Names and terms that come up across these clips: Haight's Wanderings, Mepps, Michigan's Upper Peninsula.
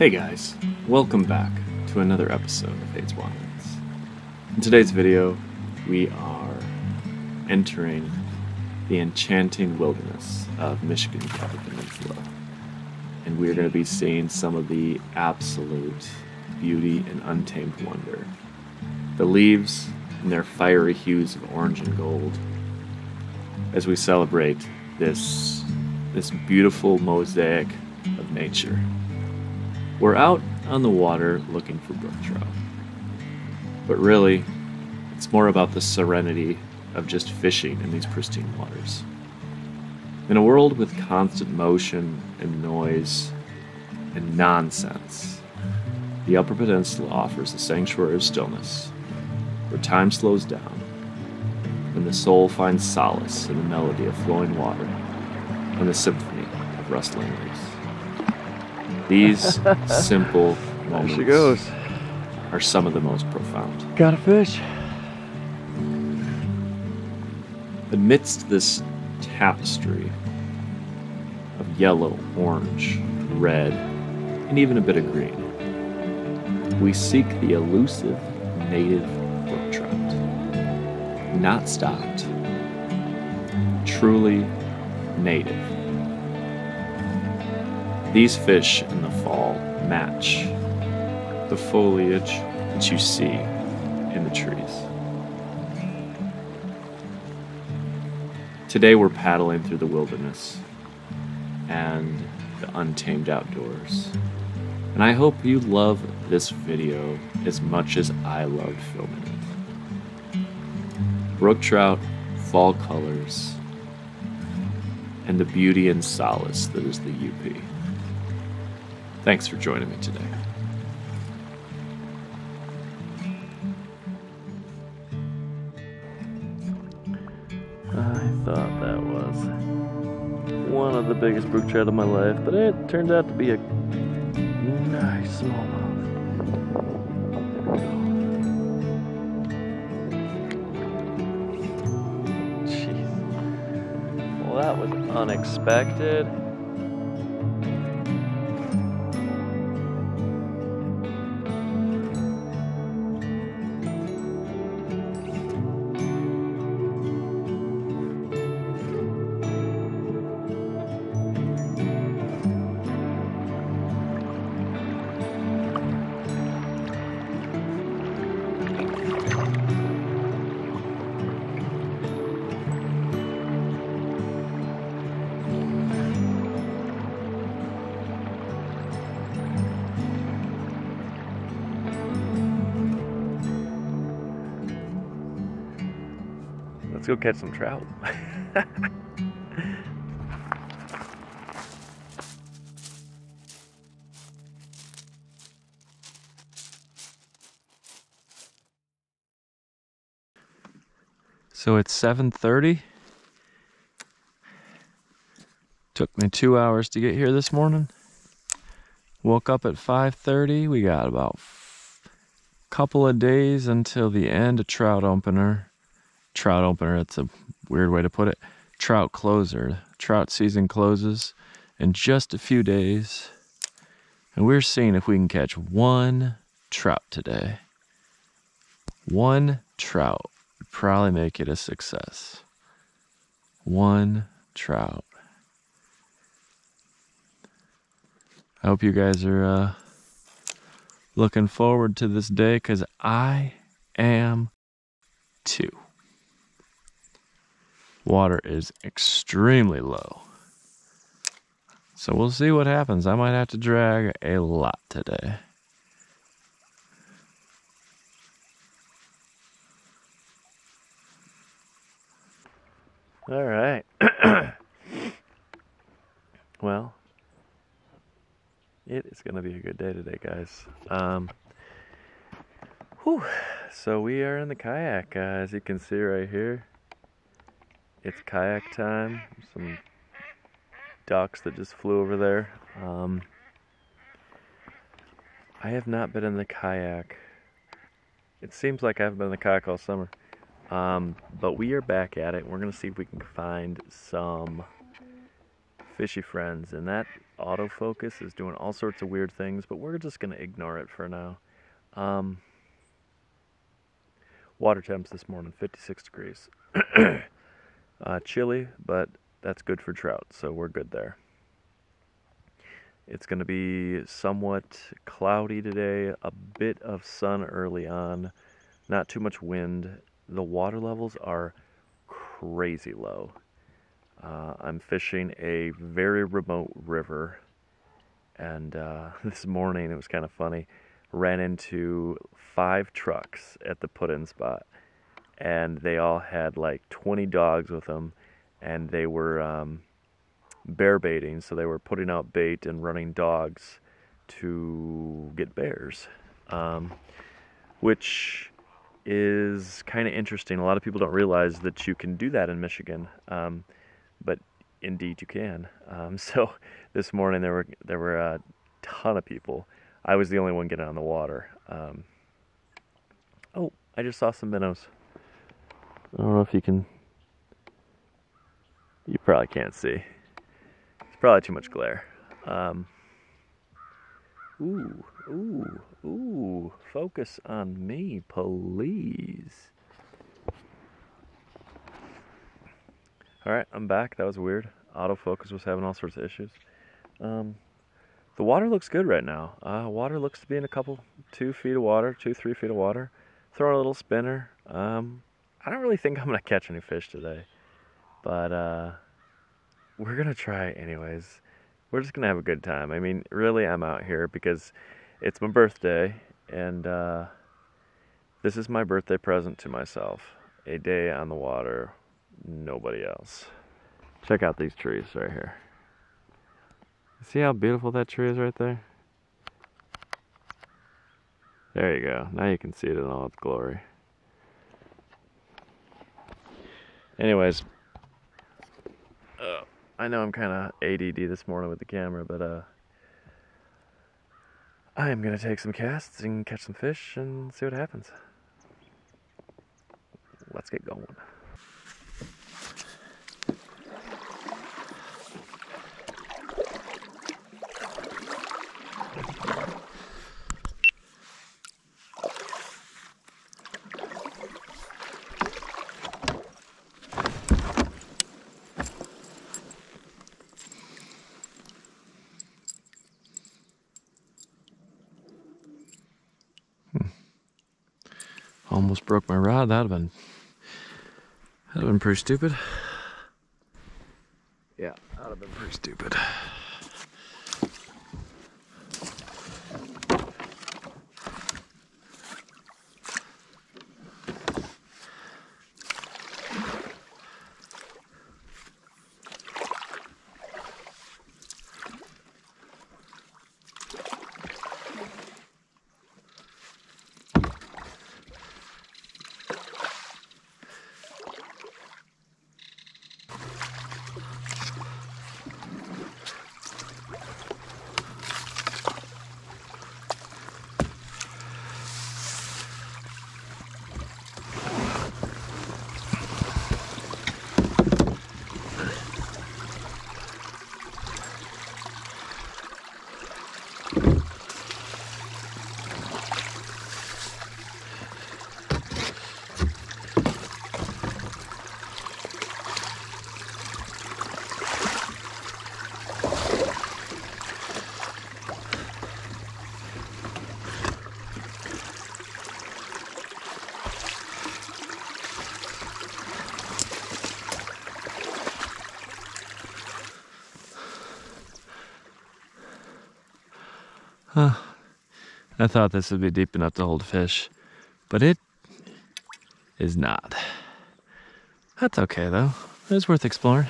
Hey guys, welcome back to another episode of Haight's Wanderings. In today's video, we are entering the enchanting wilderness of Michigan's Upper Peninsula. And we're going to be seeing some of the absolute beauty and untamed wonder. The leaves and their fiery hues of orange and gold as we celebrate this beautiful mosaic of nature. We're out on the water looking for brook trout, but really it's more about the serenity of just fishing in these pristine waters. In a world with constant motion and noise and nonsense, the Upper Peninsula offers a sanctuary of stillness, where time slows down, and the soul finds solace in the melody of flowing water and the symphony of rustling leaves. These simple moments there she goes. Are some of the most profound. Got a fish. Amidst this tapestry of yellow, orange, red, and even a bit of green, we seek the elusive native brook trout, not stocked, truly native. These fish in the fall match the foliage that you see in the trees. Today we're paddling through the wilderness and the untamed outdoors. And I hope you love this video as much as I loved filming it. Brook trout, fall colors, and the beauty and solace that is the UP. Thanks for joining me today. I thought that was one of the biggest brook trout of my life, but it turned out to be a nice smallmouth. Jeez. Well, that was unexpected. Let's go catch some trout. So it's 7:30. Took me 2 hours to get here this morning. Woke up at 5:30. We got about a couple of days until the end of trout opener. Trout opener, that's a weird way to put it. Trout closer. Trout season closes in just a few days. And we're seeing if we can catch one trout today. One trout would probably make it a success. One trout. I hope you guys are looking forward to this day, because I am too. Water is extremely low, so we'll see what happens. I might have to drag a lot today. All right. Well, it is gonna be a good day today, guys. So we are in the kayak, as you can see right here. It's kayak time. Some ducks that just flew over there. I have not been in the kayak. It seems like I haven't been in the kayak all summer. But we are back at it. We're going to see if we can find some fishy friends. And that autofocus is doing all sorts of weird things, but we're just going to ignore it for now. Water temps this morning, 56 degrees. Chilly, but that's good for trout, so we're good there. It's going to be somewhat cloudy today, a bit of sun early on, not too much wind. The water levels are crazy low. I'm fishing a very remote river, and this morning it was kind of funny. Ran into 5 trucks at the put-in spot, and they all had like 20 dogs with them, and they were bear baiting, so they were putting out bait and running dogs to get bears, which is kind of interesting. A lot of people don't realize that you can do that in Michigan, but indeed you can. So this morning there were a ton of people. I was the only one getting on the water. Oh, I just saw some minnows. I don't know if you can... You probably can't see. It's probably too much glare. Ooh, focus on me, please. Alright, I'm back. That was weird. Autofocus was having all sorts of issues. The water looks good right now. Water looks to be in a couple, 2 feet of water, 2-3 feet of water. Throwing a little spinner. I don't really think I'm going to catch any fish today, but we're going to try anyways. We're just going to have a good time. I mean, really, I'm out here because it's my birthday, and this is my birthday present to myself. A day on the water, nobody else. Check out these trees right here. See how beautiful that tree is right there? There you go. Now you can see it in all its glory. Anyways, I know I'm kind of ADD this morning with the camera, but I am going to take some casts and catch some fish and see what happens. Let's get going. Almost broke my rod. That'd have been pretty stupid. Yeah, that'd have been pretty stupid. I thought this would be deep enough to hold fish, but it is not. That's okay though, it's worth exploring.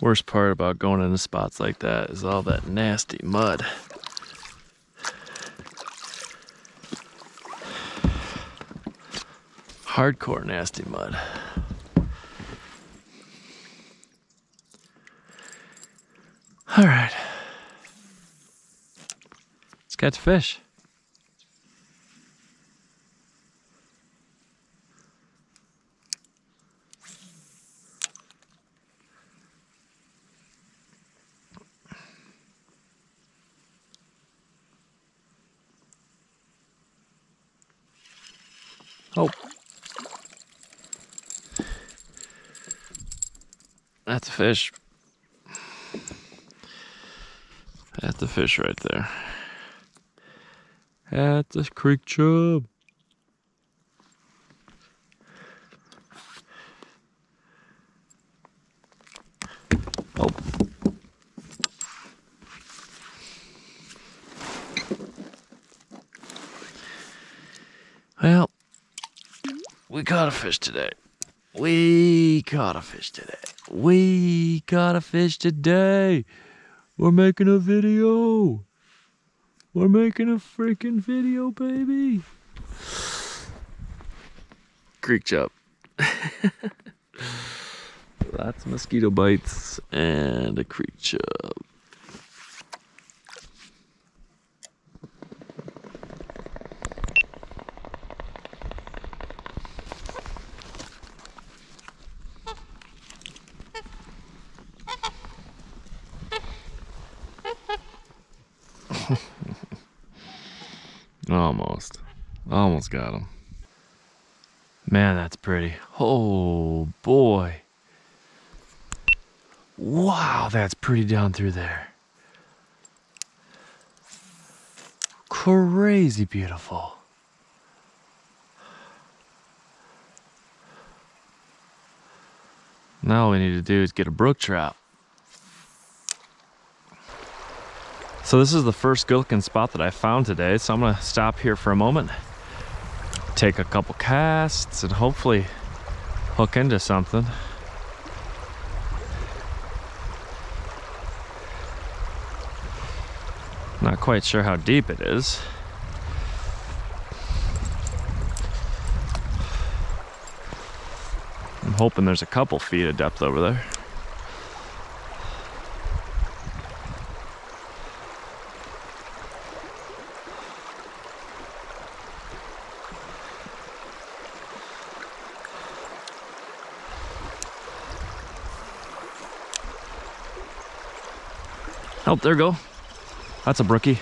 Worst part about going into spots like that is all that nasty mud. Hardcore nasty mud. All right, let's catch fish. Oh, that's a fish. That's the fish right there. That's a creek chub. Oh. Well, we caught a fish today. We caught a fish today. We caught a fish today. We're making a video. We're making a freaking video, baby. Creek chub. Lots of mosquito bites and a creek chub. Almost got him. Man, that's pretty. Oh boy. Wow, that's pretty down through there. Crazy beautiful. Now all we need to do is get a brook trout. So this is the first gillikin spot that I found today, so I'm gonna stop here for a moment, take a couple casts, and hopefully hook into something. Not quite sure how deep it is. I'm hoping there's a couple feet of depth over there. Oh, there we go. That's a brookie.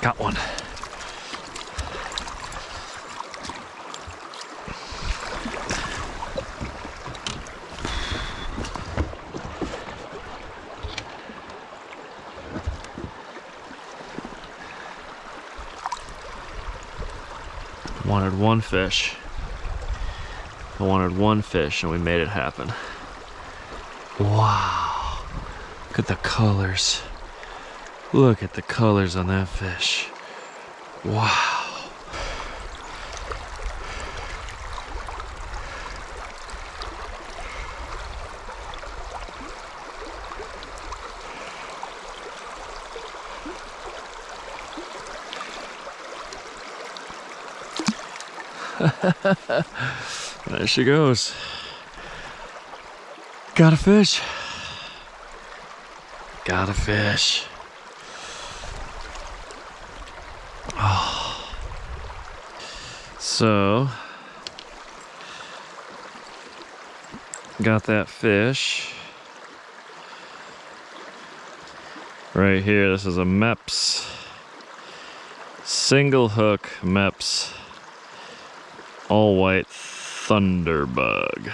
Got one. Wanted one fish. I wanted one fish and we made it happen. Wow. Look at the colors. Look at the colors on that fish. Wow. There she goes. Got a fish. Got a fish. Oh. So, got that fish. Right here, this is a Mepps. Single hook Mepps. All white thunderbug.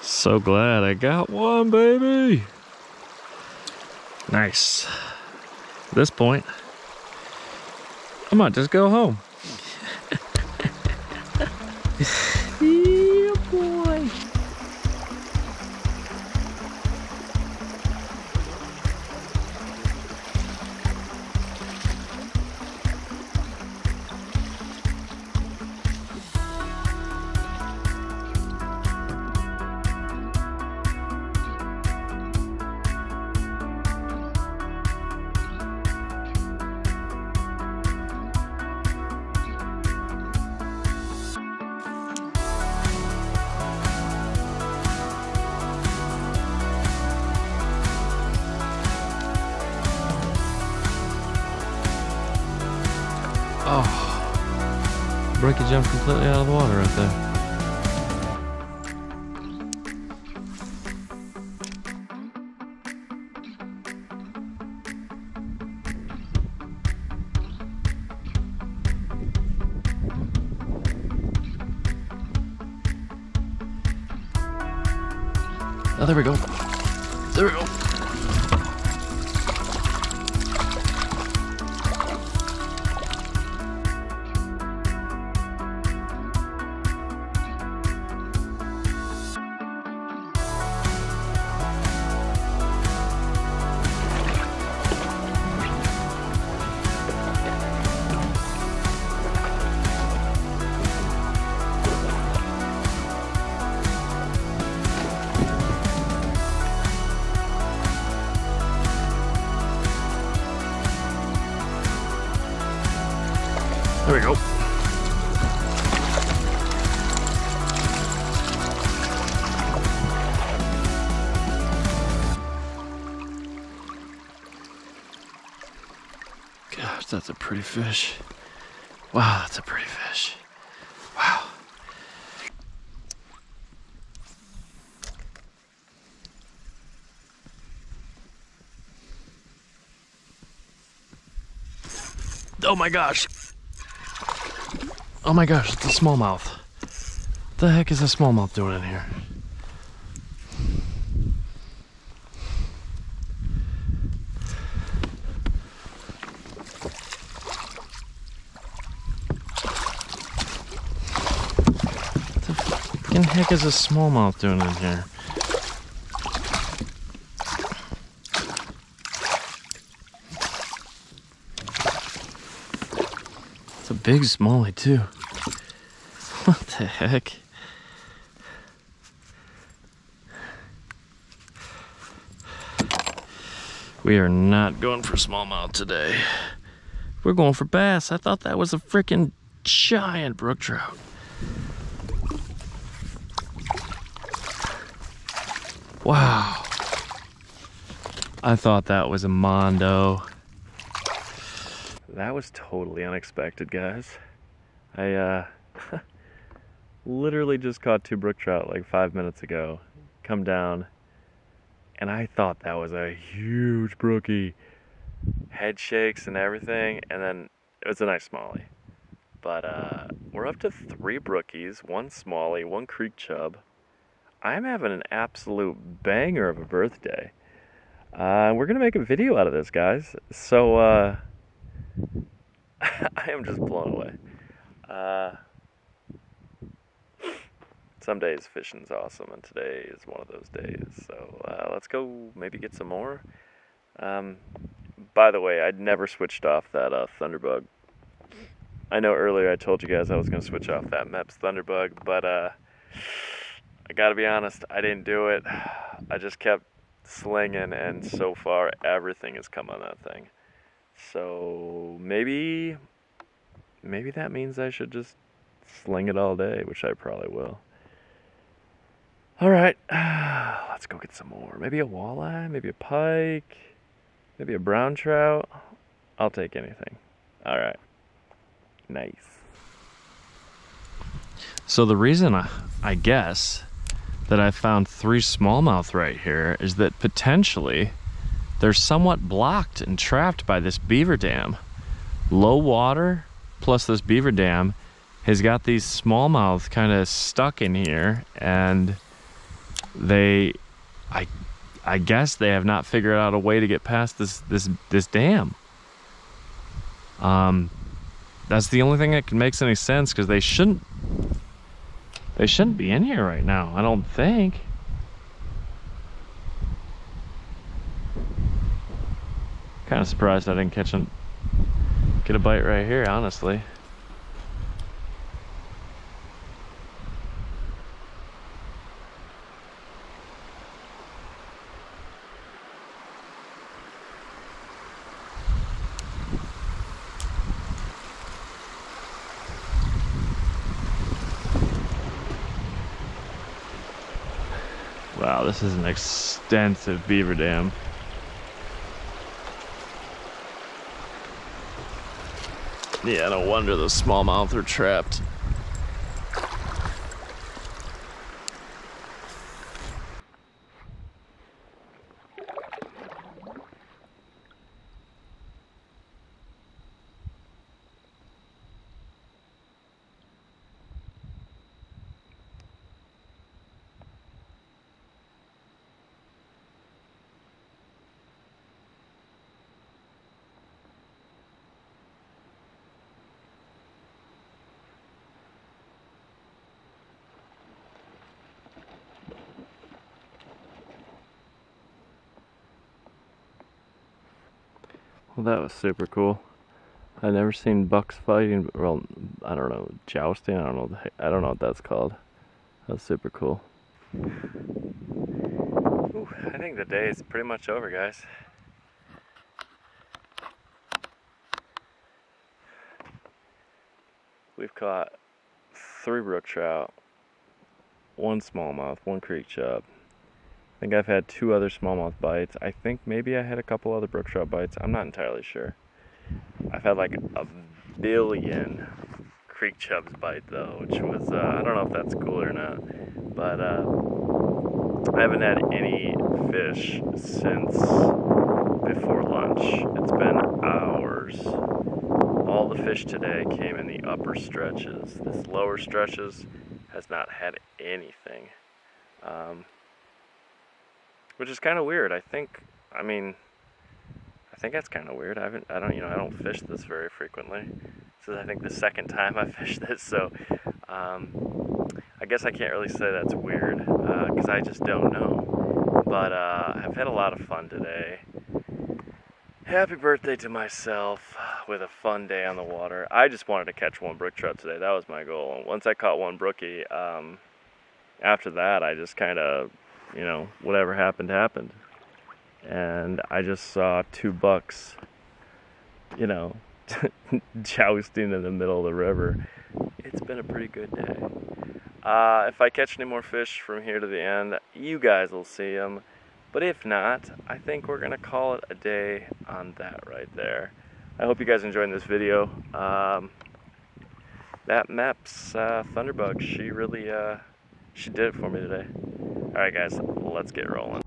So glad I got one, baby. Nice. At this point, I might just go home. Yeah, boy. Oh, Brookie jumped completely out of the water right there. Oh, there we go. There we go. There we go. Gosh, that's a pretty fish. Wow, that's a pretty fish. Wow. Oh my gosh. Oh my gosh, it's a smallmouth. What the heck is a smallmouth doing in here? What the fucking heck is a smallmouth doing in here? It's a big smallie too. What the heck? We are not going for smallmouth today. We're going for bass. I thought that was a freaking giant brook trout. Wow. I thought that was a mondo. That was totally unexpected, guys. I literally just caught two brook trout like 5 minutes ago, come down, and I thought that was a huge brookie. Head shakes and everything, and then it was a nice smallie. But we're up to three brookies, one smallie, one creek chub. I'm having an absolute banger of a birthday. We're gonna make a video out of this, guys. So I am just blown away. Some days fishing's awesome, and today is one of those days. So let's go maybe get some more. By the way, I'd never switched off that Thunderbug. I know earlier I told you guys I was going to switch off that Mepps Thunderbug, but I got to be honest, I didn't do it. I just kept slinging, and so far everything has come on that thing. So maybe that means I should just sling it all day, which I probably will. All right, let's go get some more. Maybe a walleye, maybe a pike, maybe a brown trout. I'll take anything. All right, nice. So the reason I guess that I found three smallmouth right here is that potentially they're somewhat blocked and trapped by this beaver dam. Low water plus this beaver dam has got these smallmouth kind of stuck in here, and they, I guess they have not figured out a way to get past this dam. That's the only thing that makes any sense, because they shouldn't be in here right now, I don't think. Kind of surprised I didn't get a bite right here, honestly. Wow, this is an extensive beaver dam. Yeah, no wonder the smallmouth are trapped. Well, that was super cool. I've never seen bucks fighting, well, I don't know, jousting, I don't know what that's called. That's super cool. Ooh, I think the day is pretty much over, guys. We've caught 3 brook trout, 1 smallmouth, 1 creek chub. I think I've had 2 other smallmouth bites. I think maybe I had a couple other brook trout bites. I'm not entirely sure. I've had like a billion creek chubs bite though, which was, I don't know if that's cool or not, but I haven't had any fish since before lunch. It's been hours. All the fish today came in the upper stretches. This lower stretches has not had anything. Which is kind of weird. I think that's kind of weird. I don't fish this very frequently. This is, I think, the second time I fished this, so I guess I can't really say that's weird because I just don't know. But I've had a lot of fun today. Happy birthday to myself with a fun day on the water. I just wanted to catch 1 brook trout today. That was my goal. And once I caught 1 brookie, after that I just kind of, you know, whatever happened, happened. And I just saw 2 bucks, you know, jousting in the middle of the river. It's been a pretty good day. If I catch any more fish from here to the end, you guys will see them. But if not, I think we're going to call it a day on that right there. I hope you guys enjoyed this video. That Mepps Thunderbug, she really, she did it for me today. Alright guys, let's get rolling.